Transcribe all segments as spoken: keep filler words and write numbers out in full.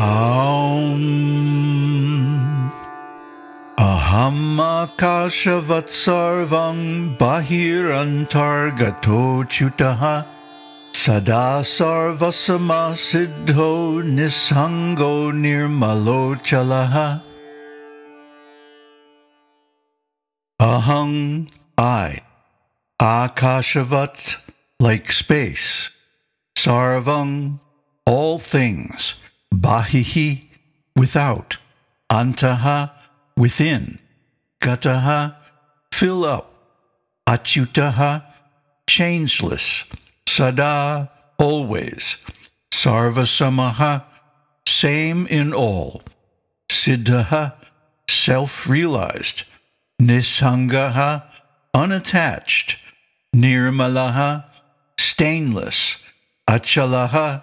Aum. Aham akashavat sarvam bahirantargato chutaha sada sarva samasiddho nishango nirmalo chalaha. Aham, I, akashavat, like space, sarvam, all things, bahihi, without, antaha, within, gataha, fill up, achyutaha, changeless, sada, always, sarvasamaha, same in all, siddhaha, self-realized, nishangaha, unattached, nirmalaha, stainless, achalaha,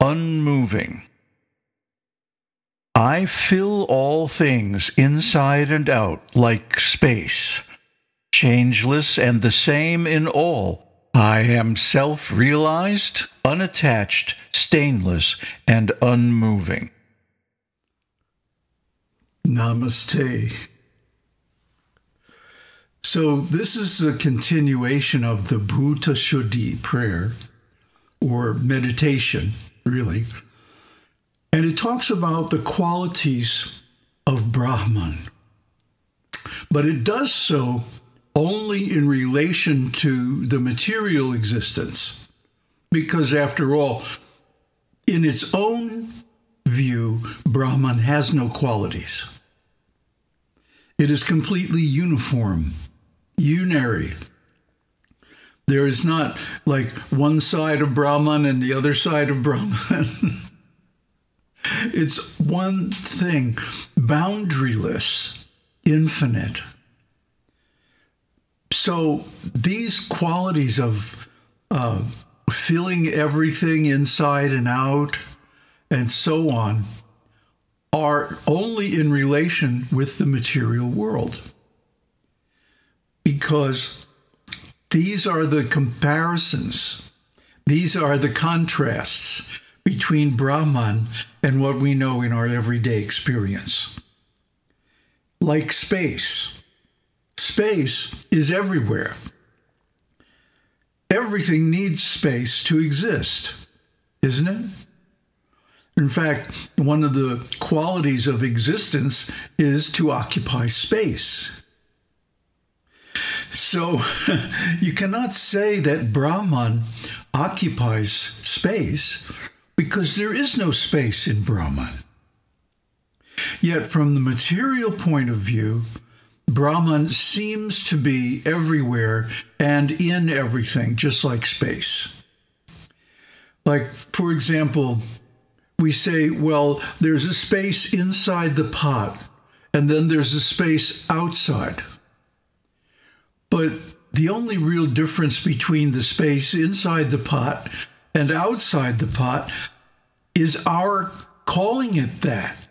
unmoving. I fill all things inside and out like space. Changeless and the same in all, I am self-realized, unattached, stainless, and unmoving. Namaste. So this is the continuation of the Bhūta-śuddhi prayer, or meditation, really. And it talks about the qualities of Brahman. But it does so only in relation to the material existence. Because after all, in its own view, Brahman has no qualities. It is completely uniform, unary. There is not like one side of Brahman and the other side of Brahman. It's one thing, boundaryless, infinite. So these qualities of uh, filling everything inside and out and so on are only in relation with the material world, because these are the comparisons, these are the contrasts between Brahman and what we know in our everyday experience. Like space. Space is everywhere. Everything needs space to exist, isn't it? In fact, one of the qualities of existence is to occupy space. So you cannot say that Brahman occupies space, because there is no space in Brahman. Yet from the material point of view, Brahman seems to be everywhere and in everything, just like space. Like, for example, we say, well, there's a space inside the pot, and then there's a space outside. But the only real difference between the space inside the pot and outside the pot is our calling it that.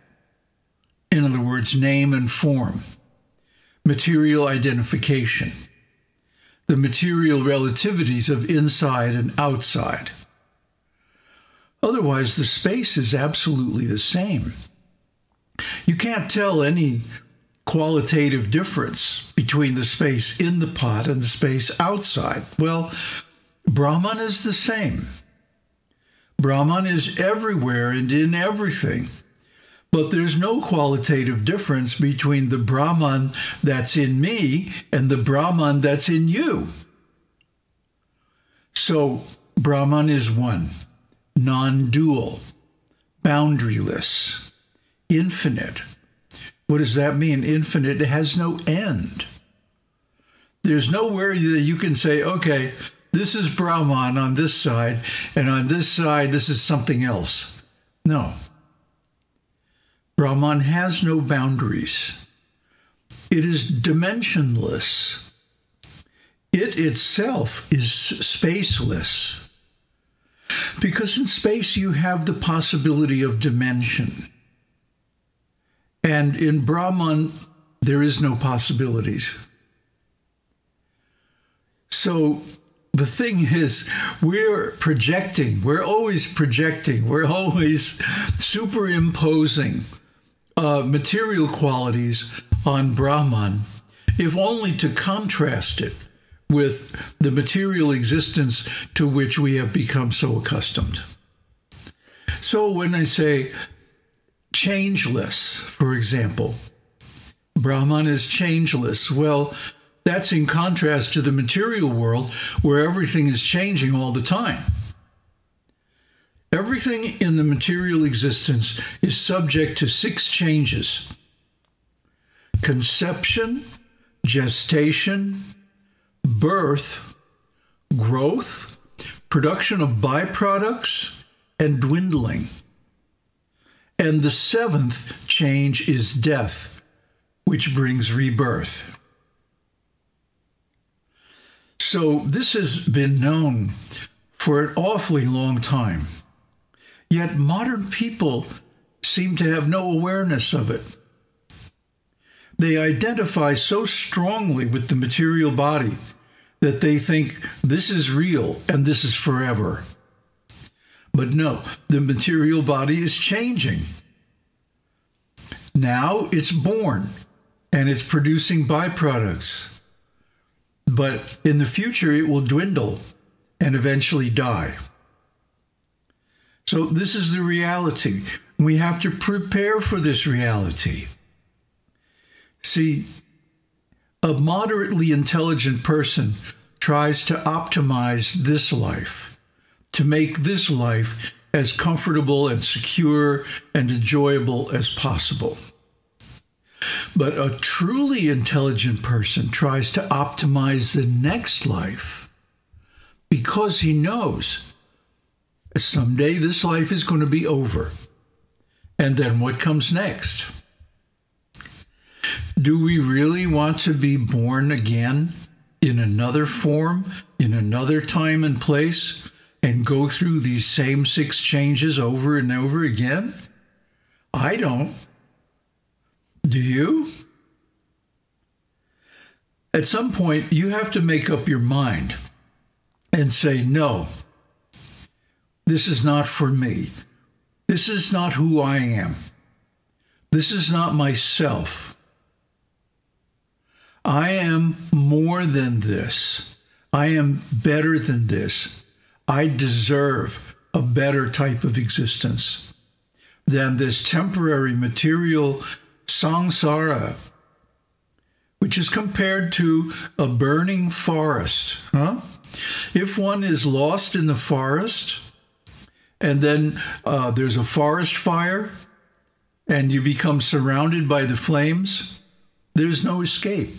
In other words, name and form, material identification, the material relativities of inside and outside. Otherwise, the space is absolutely the same. You can't tell any qualitative difference between the space in the pot and the space outside. Well, Brahman is the same. Brahman is everywhere and in everything, but there's no qualitative difference between the Brahman that's in me and the Brahman that's in you. So Brahman is one, non-dual, boundaryless, infinite. What does that mean? Infinite. It has no end. There's nowhere that you can say, okay, this is Brahman on this side, and on this side, this is something else. No. Brahman has no boundaries. It is dimensionless. It itself is spaceless. Because in space, you have the possibility of dimension. And in Brahman, there is no possibilities. So The thing is, we're projecting, we're always projecting, we're always superimposing uh, material qualities on Brahman, if only to contrast it with the material existence to which we have become so accustomed. So when I say changeless, for example, Brahman is changeless, well, that's in contrast to the material world where everything is changing all the time. Everything in the material existence is subject to six changes: conception, gestation, birth, growth, production of byproducts, and dwindling. And the seventh change is death, which brings rebirth. So this has been known for an awfully long time, yet modern people seem to have no awareness of it. They identify so strongly with the material body that they think this is real and this is forever. But no, the material body is changing. Now it's born and it's producing byproducts. But in the future, it will dwindle and eventually die. So this is the reality. We have to prepare for this reality. See, a moderately intelligent person tries to optimize this life, to make this life as comfortable and secure and enjoyable as possible. But a truly intelligent person tries to optimize the next life because he knows someday this life is going to be over. And then what comes next? Do we really want to be born again in another form, in another time and place, and go through these same six changes over and over again? I don't. Do you? At some point, you have to make up your mind and say, no, this is not for me. This is not who I am. This is not myself. I am more than this. I am better than this. I deserve a better type of existence than this temporary material Sangsara, which is compared to a burning forest. Huh? If one is lost in the forest, and then uh, there's a forest fire, and you become surrounded by the flames, there's no escape.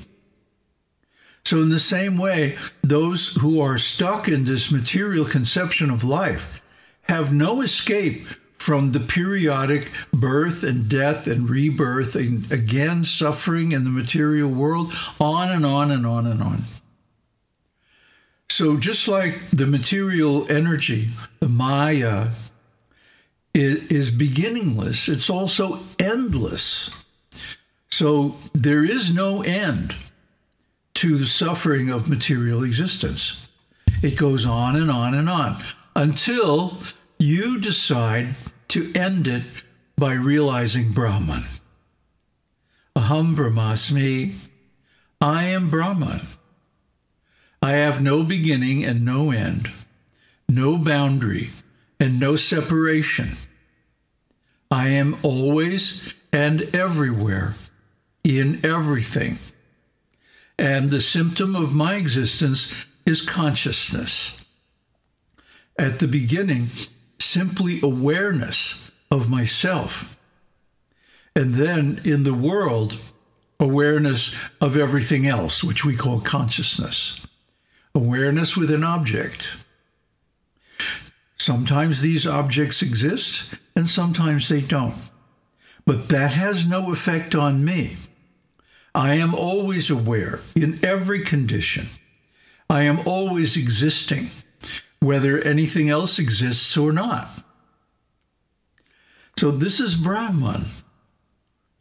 So in the same way, those who are stuck in this material conception of life have no escape from the periodic birth and death and rebirth and again suffering in the material world, on and on and on and on. So just like the material energy, the Maya, is beginningless, it's also endless. So there is no end to the suffering of material existence. It goes on and on and on until you decide to end it by realizing Brahman. Aham Brahmasmi, I am Brahman. I have no beginning and no end, no boundary and no separation. I am always and everywhere, in everything. And the symptom of my existence is consciousness. At the beginning, simply awareness of myself, and then in the world, awareness of everything else, which we call consciousness. Awareness with an object. Sometimes these objects exist, and sometimes they don't. But that has no effect on me. I am always aware in every condition. I am always existing, whether anything else exists or not. So this is Brahman,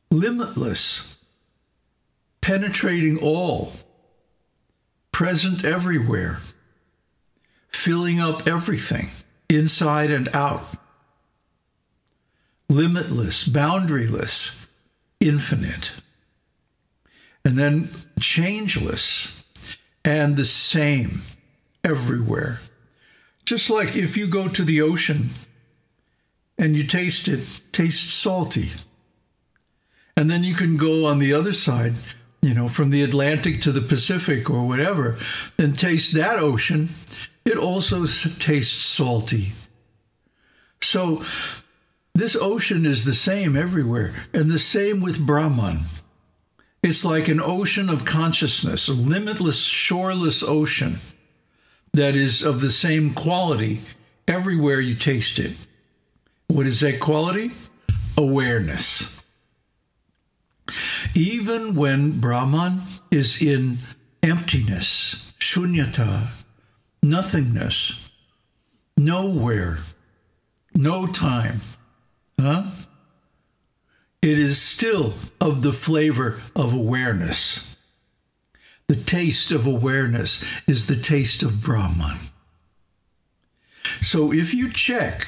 limitless, penetrating all, present everywhere, filling up everything, inside and out. Limitless, boundaryless, infinite. And then changeless and the same everywhere. Just like if you go to the ocean and you taste it, tastes salty. And then you can go on the other side, you know, from the Atlantic to the Pacific or whatever, and taste that ocean. It also tastes salty. So this ocean is the same everywhere, and the same with Brahman. It's like an ocean of consciousness, a limitless, shoreless ocean that is of the same quality everywhere you taste it. What is that quality? Awareness. Even when Brahman is in emptiness, shunyata, nothingness, nowhere, no time, huh? It is still of the flavor of awareness. The taste of awareness is the taste of Brahman. So if you check,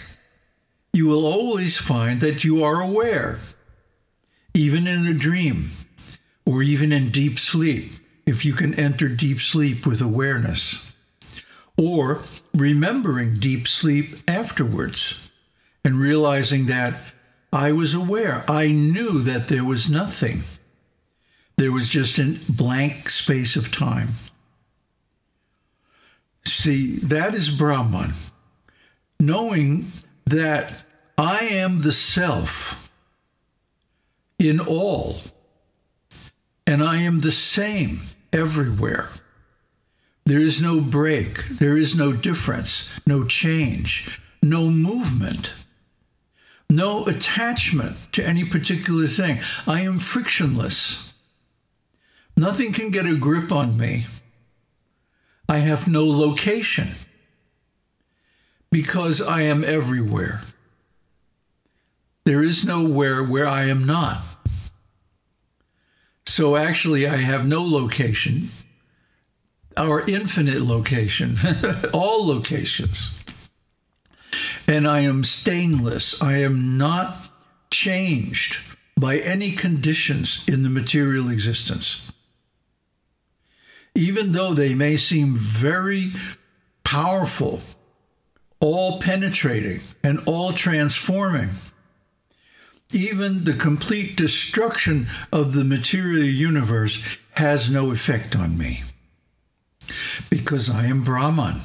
you will always find that you are aware, even in a dream or even in deep sleep, if you can enter deep sleep with awareness, or remembering deep sleep afterwards and realizing that I was aware. I knew that there was nothing. There was just a blank space of time. See, that is Brahman. Knowing that I am the self in all, and I am the same everywhere. There is no break. There is no difference, no change, no movement. No attachment to any particular thing. I am frictionless. Nothing can get a grip on me. I have no location because I am everywhere. There is nowhere where I am not. So actually, I have no location. Our infinite location, all locations. And I am stainless. I am not changed by any conditions in the material existence. Even though they may seem very powerful, all-penetrating and all-transforming, even the complete destruction of the material universe has no effect on me because I am Brahman.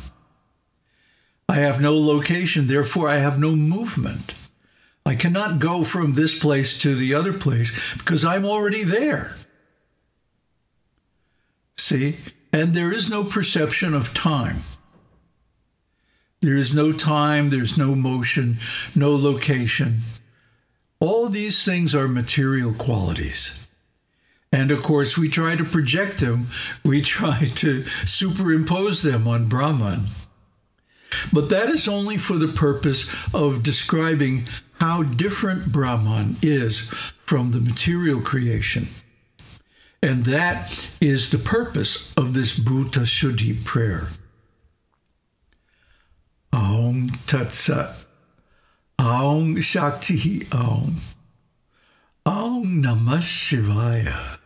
I have no location, therefore I have no movement. I cannot go from this place to the other place because I'm already there. See? And there is no perception of time. There is no time, there's no motion, no location. All these things are material qualities. And of course, we try to project them. We try to superimpose them on Brahman. But that is only for the purpose of describing how different Brahman is from the material creation. And that is the purpose of this Bhūta-śuddhi prayer. Aum Tat Sat. Aum Shakti Aum. Aum Namah Shivaya.